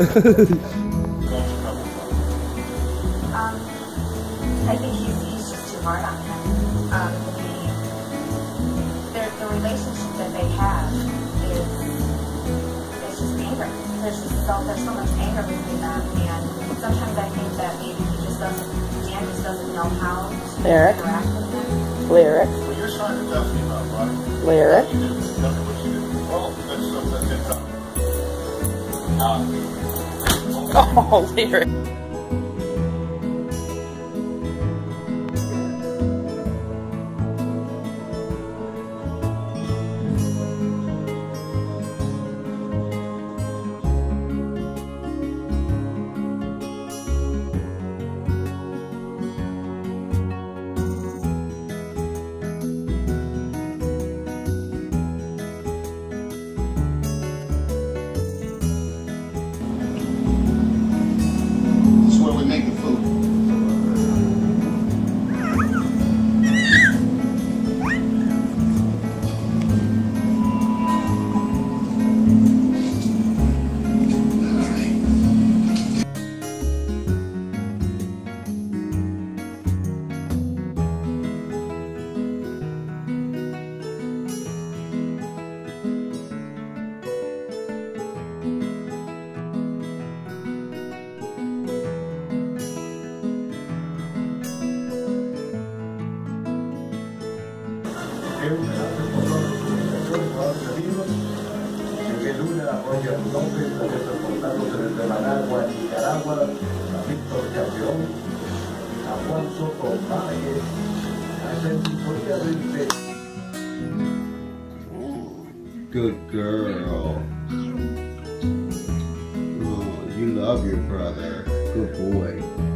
I think he's just too hard on him. The relationship that they have is just anger. There's so much anger between them, and sometimes I think that maybe Dan just doesn't know how to interact with them. Lyrics. Well, you're trying to tell me about right? Lyrics. You didn't tell me what you did. Well, that's something that's in trouble. Oh, lyrics. Good girl. Oh, you love your brother. Good boy.